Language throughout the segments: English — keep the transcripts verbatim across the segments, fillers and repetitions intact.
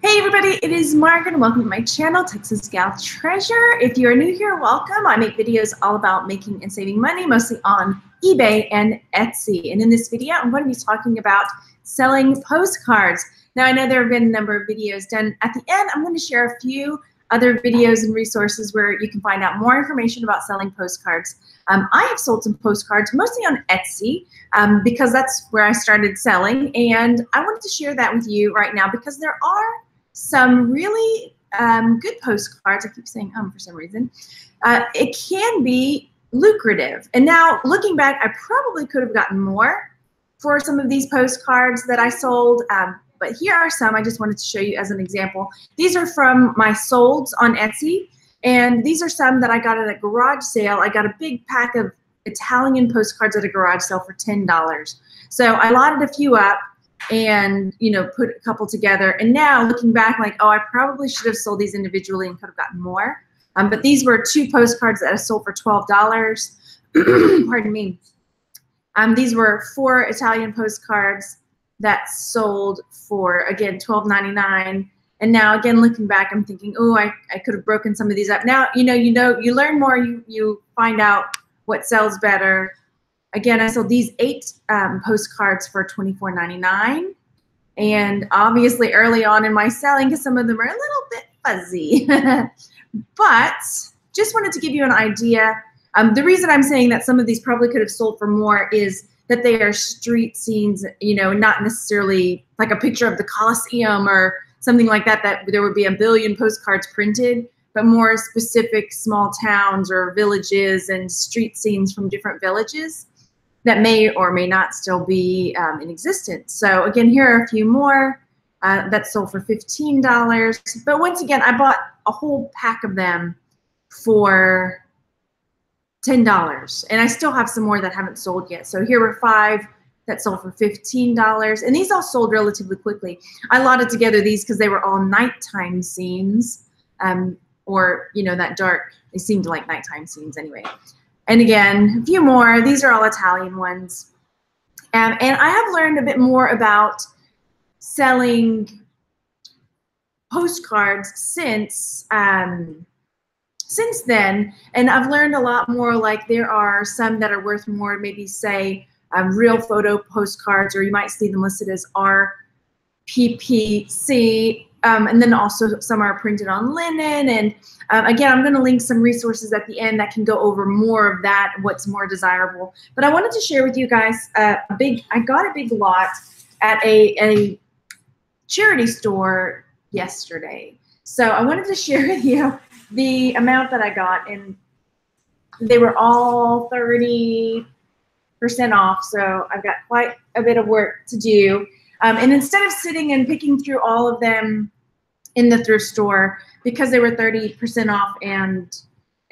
Hey everybody, it is Margaret and welcome to my channel, Texas Gal Treasure. If you're new here, welcome. I make videos all about making and saving money, mostly on eBay and Etsy. And in this video, I'm going to be talking about selling postcards. Now, I know there have been a number of videos done. At the end, I'm going to share a few other videos and resources where you can find out more information about selling postcards. Um, I have sold some postcards, mostly on Etsy, um, because that's where I started selling. And I wanted to share that with you right now because there are some really um, good postcards. I keep saying um for some reason. Uh, it can be lucrative. And now looking back, I probably could have gotten more for some of these postcards that I sold. Um, But here are some I just wanted to show you as an example. These are from my solds on Etsy, and these are some that I got at a garage sale. I got a big pack of Italian postcards at a garage sale for ten dollars. So I lotted a few up and, you know, put a couple together. And now looking back, like, oh, I probably should have sold these individually and could have gotten more. Um, but these were two postcards that I sold for twelve dollars. Pardon me. Um, these were four Italian postcards that sold for, again, twelve ninety-nine. And now, again, looking back, I'm thinking, oh, I, I could have broken some of these up. Now, you know, you know, you learn more, you, you find out what sells better. Again, I sold these eight um, postcards for twenty-four ninety-nine. And obviously early on in my selling, because some of them are a little bit fuzzy. But just wanted to give you an idea. Um, the reason I'm saying that some of these probably could have sold for more is that they are street scenes, you know, not necessarily like a picture of the Coliseum or something like that, that there would be a billion postcards printed, but more specific small towns or villages and street scenes from different villages that may or may not still be um, in existence. So again, here are a few more uh, that sold for fifteen dollars. But once again, I bought a whole pack of them for ten dollars, and I still have some more that haven't sold yet. So here were five that sold for fifteen dollars, and these all sold relatively quickly. I lotted together these because they were all nighttime scenes, um, or, you know, that dark, they seemed like nighttime scenes anyway. And again, a few more. These are all Italian ones. Um, and I have learned a bit more about selling postcards since, um, since then, and I've learned a lot more. Like, there are some that are worth more, maybe say um, real photo postcards, or you might see them listed as R P P C, um, and then also some are printed on linen. And um, again, I'm gonna link some resources at the end that can go over more of that, what's more desirable. But I wanted to share with you guys uh, a big, I got a big lot at a, a charity store yesterday. So I wanted to share with you the amount that I got, and they were all thirty percent off, so I've got quite a bit of work to do. Um, and instead of sitting and picking through all of them in the thrift store, because they were thirty percent off and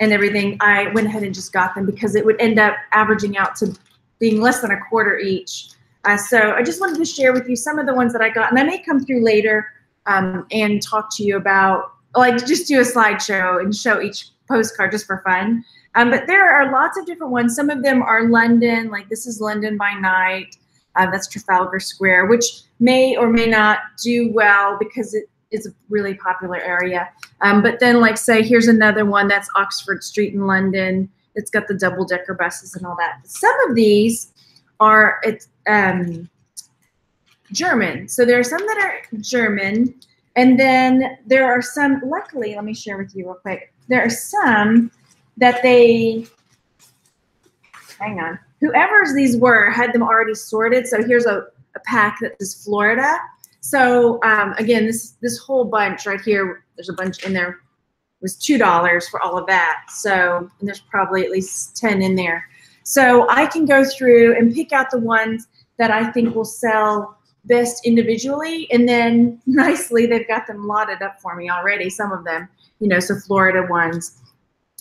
and everything, I went ahead and just got them because it would end up averaging out to being less than a quarter each. Uh, so I just wanted to share with you some of the ones that I got, and I may come through later um, and talk to you about, like, just do a slideshow and show each postcard just for fun. Um, but there are lots of different ones. Some of them are London, like this is London by night. Uh, that's Trafalgar Square, which may or may not do well because it is a really popular area. Um, but then, like, say, here's another one that's Oxford Street in London. It's got the double-decker buses and all that. Some of these are it's, um, German. So there are some that are German. And then there are some, luckily, let me share with you real quick. There are some that they, hang on, whoever's these were had them already sorted. So here's a, a pack that is Florida. So um, again, this, this whole bunch right here, there's a bunch in there, was two dollars for all of that. So, and there's probably at least ten in there. So I can go through and pick out the ones that I think will sell best individually, and then nicely they've got them lotted up for me already, some of them, you know, so Florida ones.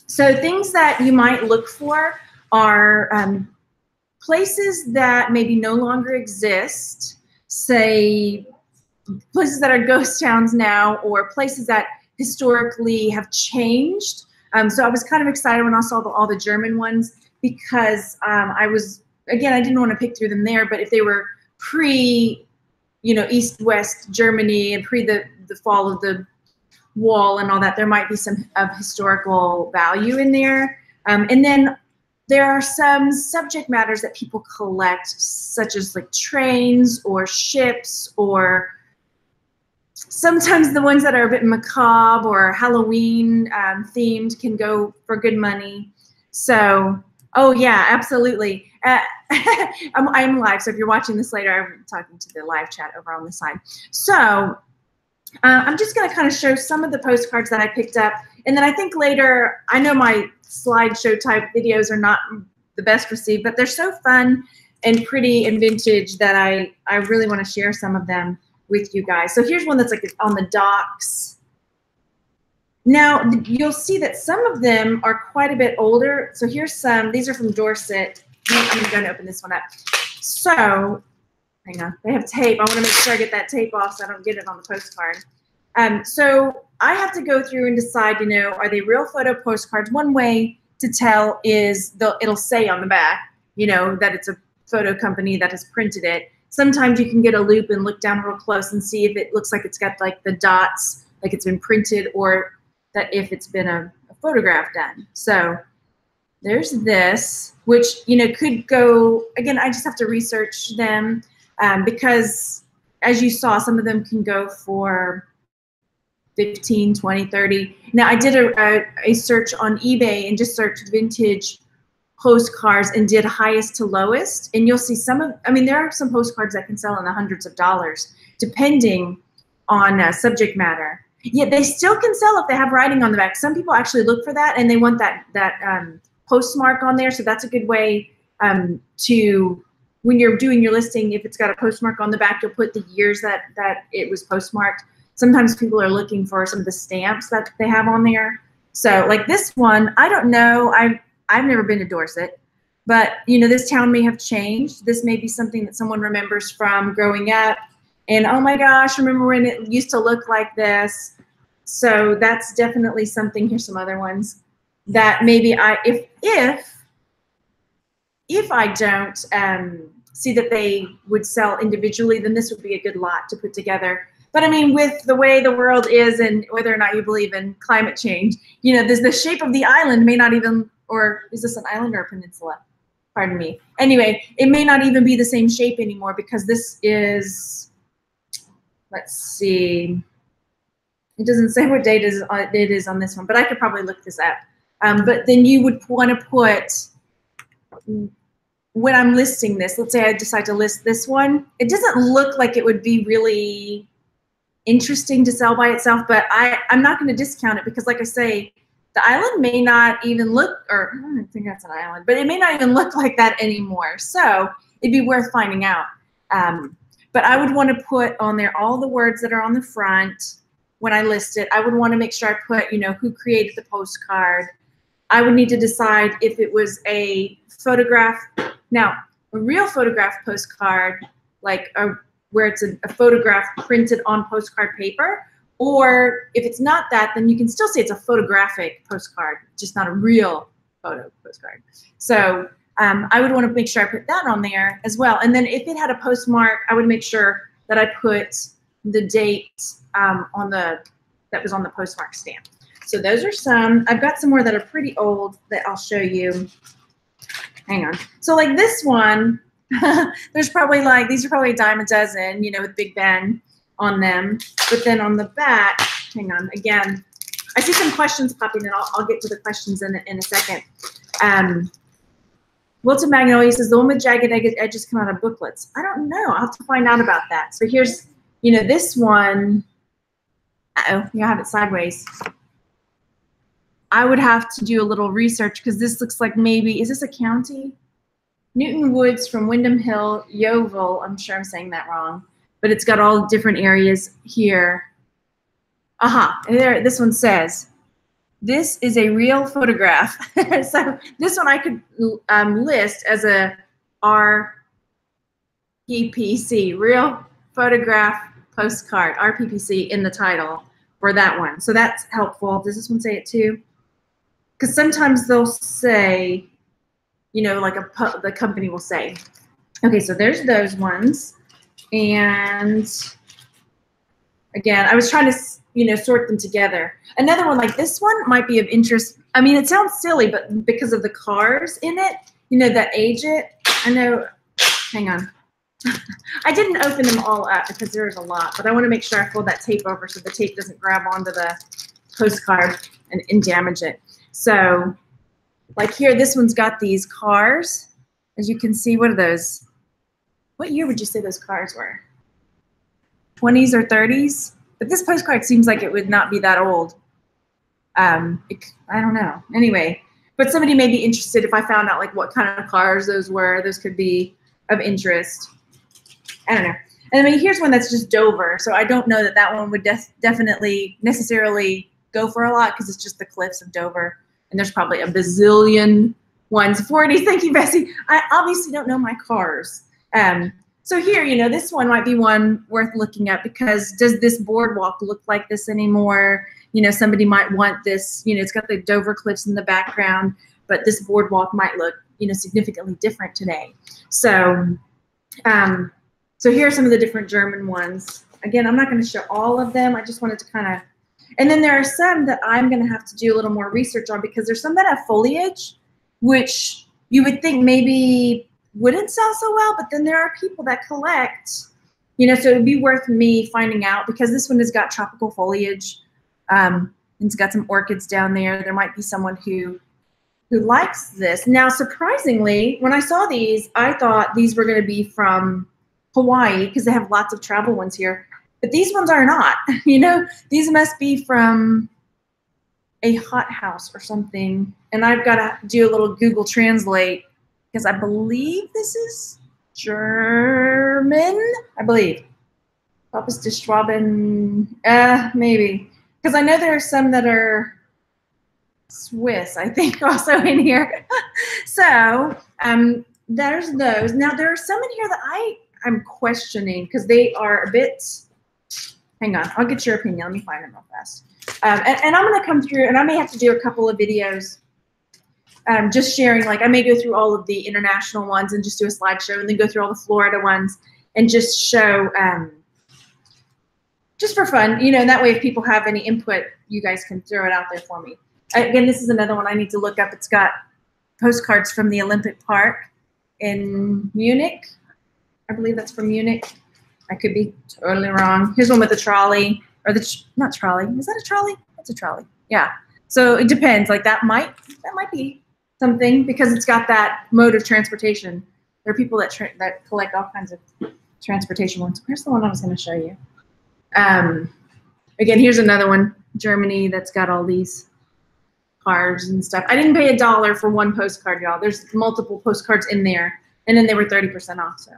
So things that you might look for are um, places that maybe no longer exist, say places that are ghost towns now, or places that historically have changed. Um, so I was kind of excited when I saw the, all the German ones because um, I was, again, I didn't want to pick through them there, but if they were pre, you know, East-West Germany and pre the, the fall of the wall and all that, there might be some of historical value in there. Um, and then there are some subject matters that people collect, such as like trains or ships, or sometimes the ones that are a bit macabre or Halloween um, themed can go for good money. So, oh yeah, absolutely. Uh, I'm, I'm live, so if you're watching this later, I'm talking to the live chat over on the side. So uh, I'm just gonna kind of show some of the postcards that I picked up. And then I think later, I know my slideshow type videos are not the best received, but they're so fun and pretty and vintage that I, I really want to share some of them with you guys. So here's one that's like on the docks. Now you'll see that some of them are quite a bit older. So here's some, these are from Dorset. I'm going to open this one up. So hang on, they have tape. I want to make sure I get that tape off so I don't get it on the postcard. Um, so I have to go through and decide, you know, are they real photo postcards? One way to tell is they'll, it'll say on the back, you know, that it's a photo company that has printed it. Sometimes you can get a loop and look down real close and see if it looks like it's got like the dots, like it's been printed, or that if it's been a, a photograph done. So there's this, which, you know, could go, again, I just have to research them um, because as you saw, some of them can go for fifteen, twenty, thirty. Now I did a, a, a search on eBay and just searched vintage postcards and did highest to lowest. And you'll see some of, I mean, there are some postcards that can sell in the hundreds of dollars depending on uh, subject matter. Yet they still can sell if they have writing on the back. Some people actually look for that and they want that, that um, postmark on there. So that's a good way um, to, when you're doing your listing, if it's got a postmark on the back, you'll put the years that, that it was postmarked. Sometimes people are looking for some of the stamps that they have on there. So like this one, I don't know, I've, I've never been to Dorset, but you know, this town may have changed. This may be something that someone remembers from growing up and oh my gosh, remember when it used to look like this. So that's definitely something. Here's some other ones that maybe I, if, if, if I don't um, see that they would sell individually, then this would be a good lot to put together. But I mean, with the way the world is and whether or not you believe in climate change, you know, there's the shape of the island may not even, or is this an island or a peninsula? Pardon me. Anyway, it may not even be the same shape anymore because this is, let's see. It doesn't say what date it is on this one, but I could probably look this up. Um, but then you would want to put, when I'm listing this, let's say I decide to list this one. It doesn't look like it would be really interesting to sell by itself, but I, I'm not going to discount it because like I say, the island may not even look, or I don't think that's an island, but it may not even look like that anymore. So it'd be worth finding out. Um, but I would want to put on there all the words that are on the front when I list it. I would want to make sure I put, you know, who created the postcard. I would need to decide if it was a photograph. Now, a real photograph postcard, like a where it's a, a photograph printed on postcard paper, or if it's not that, then you can still say it's a photographic postcard, just not a real photo postcard. So um, I would want to make sure I put that on there as well. And then if it had a postmark, I would make sure that I put the date um, on the that was on the postmark stamp. So those are some. I've got some more that are pretty old that I'll show you. Hang on. So like this one. There's probably like, these are probably a dime a dozen, you know, with Big Ben on them. But then on the back, hang on, again, I see some questions popping in. I'll, I'll get to the questions in, in a second. Um, Wilton Magnolia says, the one with jagged edges come out of booklets. I don't know. I'll have to find out about that. So here's, you know, this one. Uh-oh, you have it sideways. I would have to do a little research because this looks like maybe, is this a county? Newton Woods from Windham Hill, Yeovil, I'm sure I'm saying that wrong, but it's got all different areas here. Aha, uh-huh, there, this one says, this is a real photograph. So this one I could um, list as a R P P C, real photograph postcard, R P P C in the title for that one. So that's helpful. Does this one say it too? Because sometimes they'll say, you know, like a the company will say. Okay, so there's those ones. And again, I was trying to, you know, sort them together. Another one like this one might be of interest. I mean, it sounds silly, but because of the cars in it, you know, that age it. I know, hang on. I didn't open them all up because there was a lot, but I want to make sure I fold that tape over so the tape doesn't grab onto the postcard and, and damage it. So, like here, this one's got these cars. As you can see, what are those? What year would you say those cars were? twenties or thirties? But this postcard seems like it would not be that old. Um, it, I don't know. Anyway, but somebody may be interested if I found out like what kind of cars those were. Those could be of interest. I don't know. And I mean, here's one that's just Dover. So I don't know that that one would def definitely necessarily go for a lot because it's just the cliffs of Dover. And there's probably a bazillion ones. forties, thank you, Bessie. I obviously don't know my cars. Um, so here, you know, this one might be one worth looking at because does this boardwalk look like this anymore? You know, somebody might want this. You know, it's got the Dover cliffs in the background, but this boardwalk might look, you know, significantly different today. So, um, so here are some of the different German ones. Again, I'm not going to show all of them. I just wanted to kind of, and then there are some that I'm going to have to do a little more research on because there's some that have foliage, which you would think maybe wouldn't sell so well, but then there are people that collect, you know, so it'd be worth me finding out because this one has got tropical foliage. Um, and it's got some orchids down there. There might be someone who who likes this. Now, surprisingly, when I saw these, I thought these were going to be from Hawaii because they have lots of travel ones here, but these ones are not, you know, these must be from a hothouse or something. And I've got to do a little Google Translate because I believe this is German, I believe. Papa de Schwaben, uh, maybe. Because I know there are some that are Swiss, I think, also in here. So um, there's those. Now, there are some in here that I am questioning because they are a bit, hang on, I'll get your opinion. Let me find them real fast. Um, and, and I'm going to come through, and I may have to do a couple of videos um, just sharing. Like, I may go through all of the international ones and just do a slideshow and then go through all the Florida ones and just show, um, just for fun. You know, and that way if people have any input, you guys can throw it out there for me. Again, this is another one I need to look up. It's got postcards from the Olympic Park in Munich. I believe that's from Munich. I could be totally wrong. Here's one with a trolley. Or the tr not trolley. Is that a trolley? That's a trolley. Yeah. So it depends. Like that might that might be something because it's got that mode of transportation. There are people that tra that collect all kinds of transportation ones. Where's the one I was going to show you? Um, again, here's another one, Germany. That's got all these cards and stuff. I didn't pay a dollar for one postcard, y'all. There's multiple postcards in there, and then they were thirty percent off. So.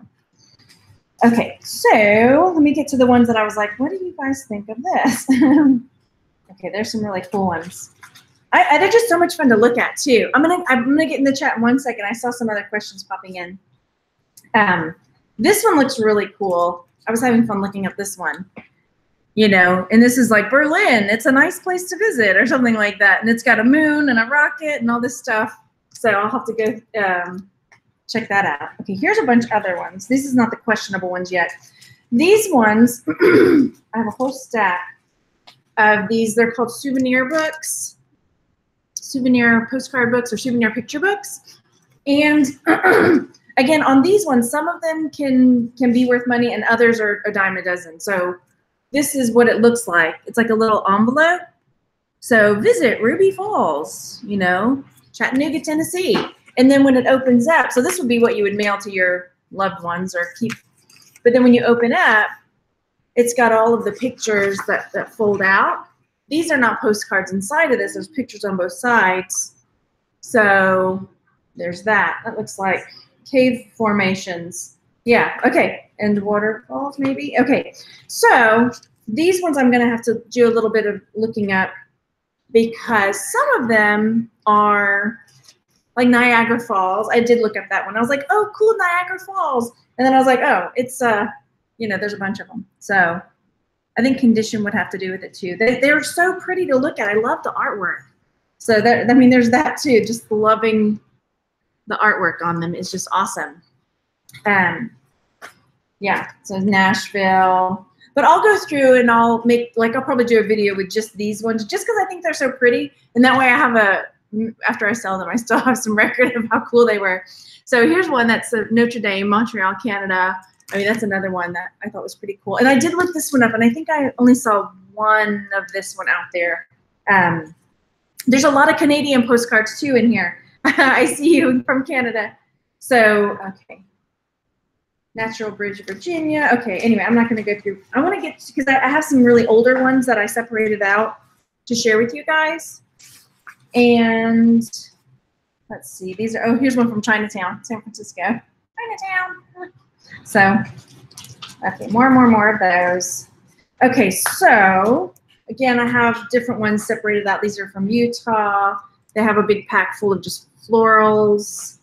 Okay, so let me get to the ones that I was like, what do you guys think of this? Okay, there's some really cool ones. I, I, they're just so much fun to look at, too. I'm going to I'm gonna get in the chat in one second. I saw some other questions popping in. Um, this one looks really cool. I was having fun looking at this one. You know, and this is like Berlin. It's a nice place to visit or something like that. And it's got a moon and a rocket and all this stuff. So I'll have to go um, check that out. Okay, here's a bunch of other ones. This is not the questionable ones yet. These ones, I have a whole stack of these. They're called souvenir books, souvenir postcard books or souvenir picture books. And again, on these ones, some of them can, can be worth money and others are a dime a dozen. So this is what it looks like. It's like a little envelope. So visit Ruby Falls, you know, Chattanooga, Tennessee. And then when it opens up, so this would be what you would mail to your loved ones or keep. But then when you open up, it's got all of the pictures that, that fold out. These are not postcards inside of this. There's pictures on both sides. So there's that. That looks like cave formations. Yeah, okay. And waterfalls maybe? Okay. So these ones I'm going to have to do a little bit of looking up because some of them are – like Niagara Falls, I did look up that one. I was like, oh, cool, Niagara Falls. And then I was like, oh, it's, uh, you know, there's a bunch of them. So I think condition would have to do with it too. They, they're so pretty to look at. I love the artwork. So, that, I mean, there's that too. Just loving the artwork on them is just awesome. Um, yeah, so Nashville. But I'll go through and I'll make, like, I'll probably do a video with just these ones, just because I think they're so pretty. And that way I have a, after I sell them, I still have some record of how cool they were. So here's one that's Notre Dame, Montreal, Canada. I mean, that's another one that I thought was pretty cool. And I did look this one up, and I think I only saw one of this one out there. Um, there's a lot of Canadian postcards, too, in here. I see you from Canada. So, okay. Natural Bridge, Virginia. Okay, anyway, I'm not going to go through. I want to get, because I have some really older ones that I separated out to share with you guys. And let's see. These are, oh, here's one from Chinatown, San Francisco. Chinatown. So, okay, more and more and more of those. Okay, so, again, I have different ones separated out. These are from Utah. They have a big pack full of just florals.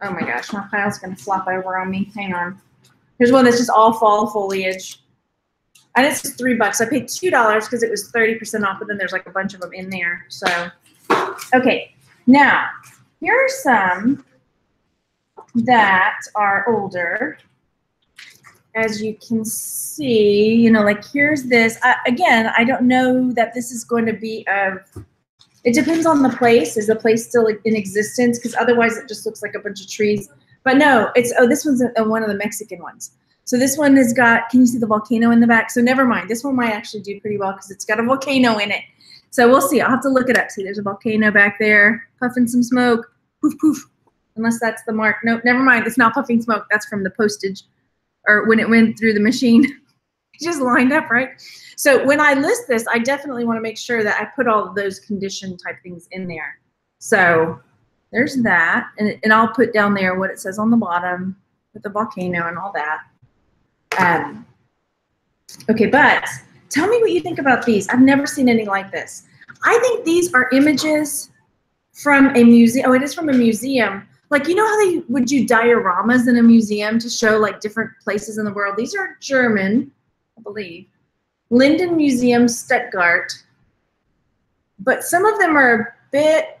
Oh, my gosh, my pile's going to flop over on me. Hang on. Here's one that's just all fall foliage. And it's just three bucks. I paid two dollars because it was thirty percent off, but then there's, like, a bunch of them in there. So, okay, now, here are some that are older. As you can see, you know, like, here's this. I, again, I don't know that this is going to be of, it depends on the place. Is the place still in existence? Because otherwise it just looks like a bunch of trees. But no, it's, oh, this one's a, a, one of the Mexican ones. So this one has got, can you see the volcano in the back? So never mind. This one might actually do pretty well because it's got a volcano in it. So we'll see. I'll have to look it up. See, there's a volcano back there puffing some smoke. Poof, poof. Unless that's the mark. Nope, never mind. It's not puffing smoke. That's from the postage. Or when it went through the machine, it just lined up, right? So when I list this, I definitely want to make sure that I put all of those condition type things in there. So there's that, and, and I'll put down there what it says on the bottom with the volcano and all that. Um, okay, but tell me what you think about these. I've never seen any like this. I think these are images from a museum. Oh, it is from a museum. Like, you know how they would do dioramas in a museum to show, like, different places in the world? These are German, I believe. Linden Museum, Stuttgart. But some of them are a bit,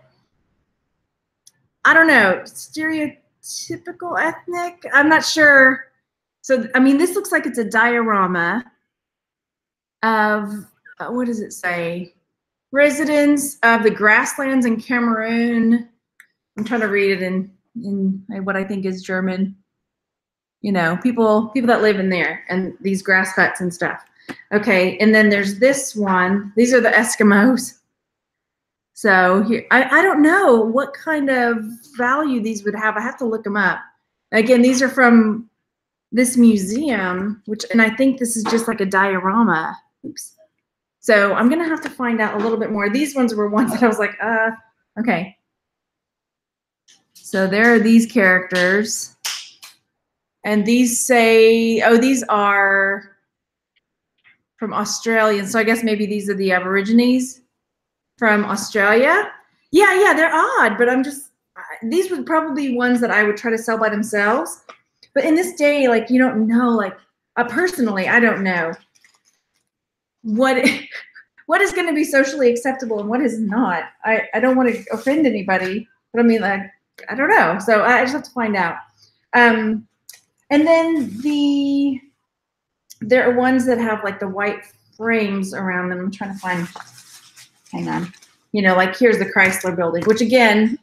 I don't know, stereotypical ethnic? I'm not sure. So, I mean, this looks like it's a diorama of, uh, what does it say? Residents of the grasslands in Cameroon. I'm trying to read it in. in what I think is German, you know, people people that live in there and these grass huts and stuff. Okay, and then there's this one. These are the Eskimos. So here, I, I don't know what kind of value these would have. I have to look them up. Again, these are from this museum, which, and I think this is just like a diorama. Oops. So I'm gonna have to find out a little bit more. These ones were ones that I was like, uh, okay. So there are these characters, and these say, oh, these are from Australia. So I guess maybe these are the Aborigines from Australia. Yeah, yeah, they're odd, but I'm just, these were probably ones that I would try to sell by themselves. But in this day, like, you don't know, like, uh, personally, I don't know what, what is going to be socially acceptable and what is not. I, I don't want to offend anybody, but I mean, like, I don't know. So I just have to find out. Um, and then the, there are ones that have, like, the white frames around them. I'm trying to find, hang on. You know, like, here's the Chrysler Building, which, again,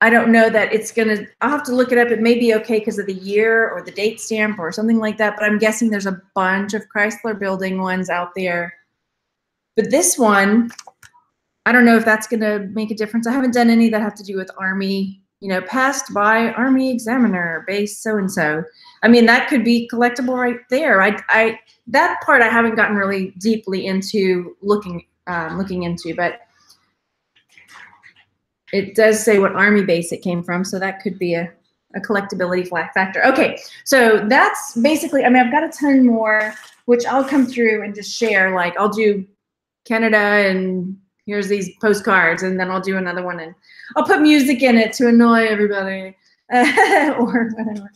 I don't know that it's going to, I'll have to look it up. It may be okay because of the year or the date stamp or something like that. But I'm guessing there's a bunch of Chrysler Building ones out there. But this one, I don't know if that's going to make a difference. I haven't done any that have to do with Army, you know, passed by Army Examiner, base so-and-so. I mean, that could be collectible right there. I, I, that part I haven't gotten really deeply into looking, um, looking into, but it does say what Army base it came from. So that could be a, a collectability factor. Okay. So that's basically, I mean, I've got a ton more, which I'll come through and just share. Like, I'll do Canada and here's these postcards, and then I'll do another one, and I'll put music in it to annoy everybody, uh, or whatever.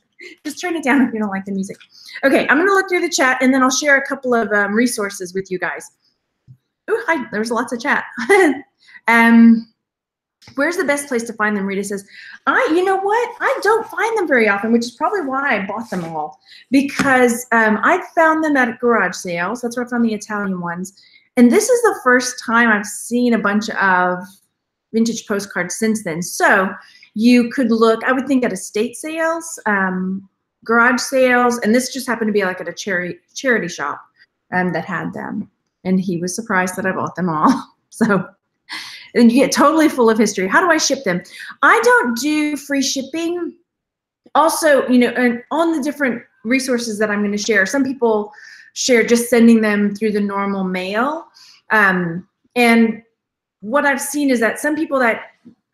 Just turn it down if you don't like the music. Okay, I'm going to look through the chat, and then I'll share a couple of um, resources with you guys. Oh, hi, there's lots of chat. um, Where's the best place to find them? Rita says, I, you know what? I don't find them very often, which is probably why I bought them all, because um, I found them at garage sales. That's where I found the Italian ones. And this is the first time I've seen a bunch of vintage postcards since then. So you could look, I would think, at estate sales, um, garage sales, and this just happened to be like at a charity charity shop um, that had them. And he was surprised that I bought them all. So. And you get totally full of history. How do I ship them? I don't do free shipping. Also, you know, and on the different resources that I'm going to share, some people share just sending them through the normal mail. Um, and what I've seen is that some people that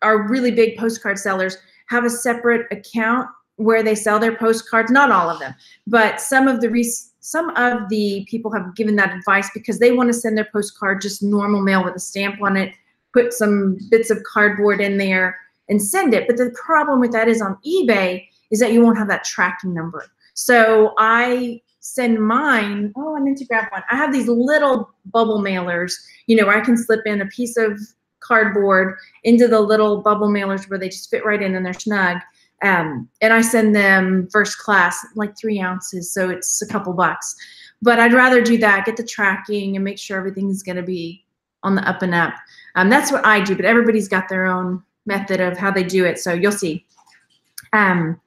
are really big postcard sellers have a separate account where they sell their postcards. Not all of them, but some of the res some of the people have given that advice because they want to send their postcard just normal mail with a stamp on it. Put some bits of cardboard in there and send it. But the problem with that is on eBay is that you won't have that tracking number. So I send mine, oh, I meant to grab one. I have these little bubble mailers, you know, where I can slip in a piece of cardboard into the little bubble mailers where they just fit right in and they're snug. Um, and I send them first class, like three ounces. So it's a couple bucks, but I'd rather do that, get the tracking and make sure everything is going to be on the up and up. Um, that's what I do, but everybody's got their own method of how they do it. So you'll see. Um,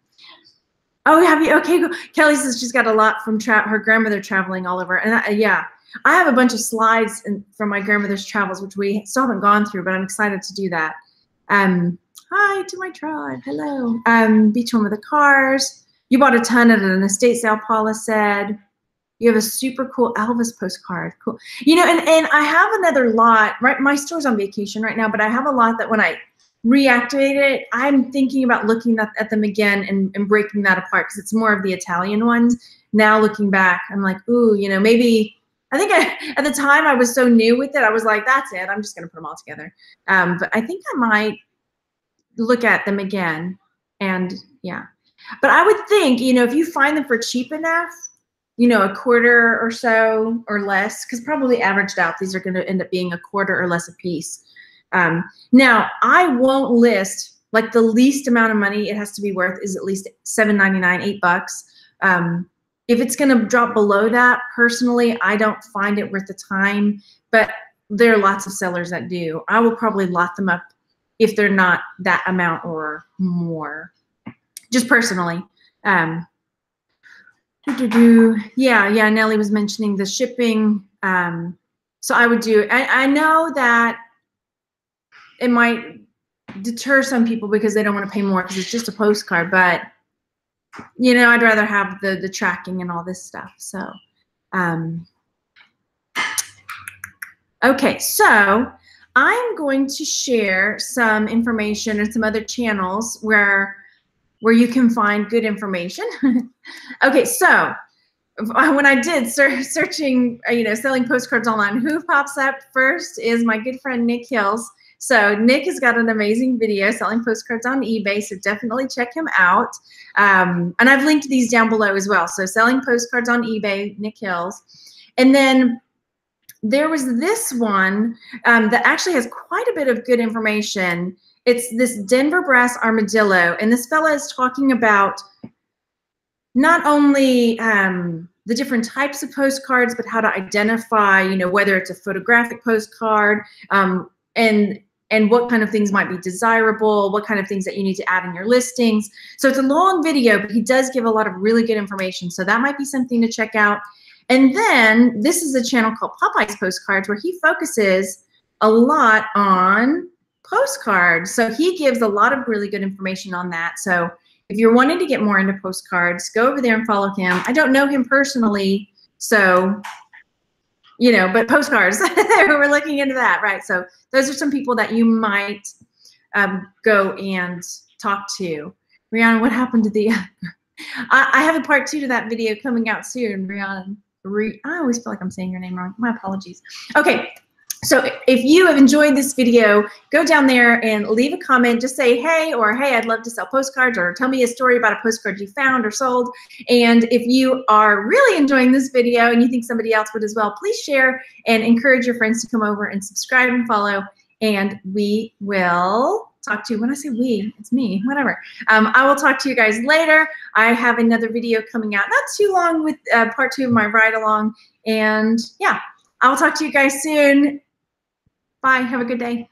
oh, have you? Okay. Kelly says she's got a lot from tra her grandmother traveling all over. And I, yeah, I have a bunch of slides in, from my grandmother's travels, which we still haven't gone through, but I'm excited to do that. Um, hi to my tribe. Hello. Um, beach home with the cars. You bought a ton at an estate sale, Paula said. You have a super cool Elvis postcard. Cool. You know, and, and I have another lot, right? My store's on vacation right now, but I have a lot that when I reactivate it, I'm thinking about looking at, at them again and, and breaking that apart because it's more of the Italian ones. Now looking back, I'm like, ooh, you know, maybe, I think I, at the time I was so new with it, I was like, that's it. I'm just going to put them all together. Um, but I think I might look at them again. And yeah, but I would think, you know, if you find them for cheap enough, you know, a quarter or so or less, because probably averaged out, these are going to end up being a quarter or less a piece. Um, now, I won't list, like the least amount of money it has to be worth is at least seven ninety-nine, eight bucks. Um, if it's going to drop below that, personally, I don't find it worth the time, but there are lots of sellers that do. I will probably lot them up if they're not that amount or more, just personally. Um, Yeah, yeah, Nellie was mentioning the shipping. Um, so I would do, I, I know that it might deter some people because they don't want to pay more because it's just a postcard, but you know, I'd rather have the, the tracking and all this stuff. So, um, okay, so I'm going to share some information and some other channels where where you can find good information. Okay, so when I did searching, you know, selling postcards online, who pops up first is my good friend Nick Hills. So Nick has got an amazing video selling postcards on eBay, so definitely check him out. Um, and I've linked these down below as well. So selling postcards on eBay, Nick Hills. And then there was this one um, that actually has quite a bit of good information. It's this Denver Brass Armadillo, and this fella is talking about not only um, the different types of postcards, but how to identify, you know, whether it's a photographic postcard um, and and what kind of things might be desirable, what kind of things that you need to add in your listings. So it's a long video, but he does give a lot of really good information. So that might be something to check out. And then this is a channel called Popeye's Postcards where he focuses a lot on postcards. So he gives a lot of really good information on that. So if you're wanting to get more into postcards, go over there and follow him. I don't know him personally, so, you know, but postcards, we're looking into that, right? So those are some people that you might um, go and talk to. Rihanna, what happened to the, I, I have a part two to that video coming out soon, Rihanna. Re, I always feel like I'm saying your name wrong. My apologies. Okay. So if you have enjoyed this video, go down there and leave a comment. Just say, hey, or hey, I'd love to sell postcards, or tell me a story about a postcard you found or sold. And if you are really enjoying this video and you think somebody else would as well, please share and encourage your friends to come over and subscribe and follow. And we will talk to you. When I say we, it's me, whatever. Um, I will talk to you guys later. I have another video coming out not too long with uh, part two of my ride along. And yeah, I will talk to you guys soon. Bye. Have a good day.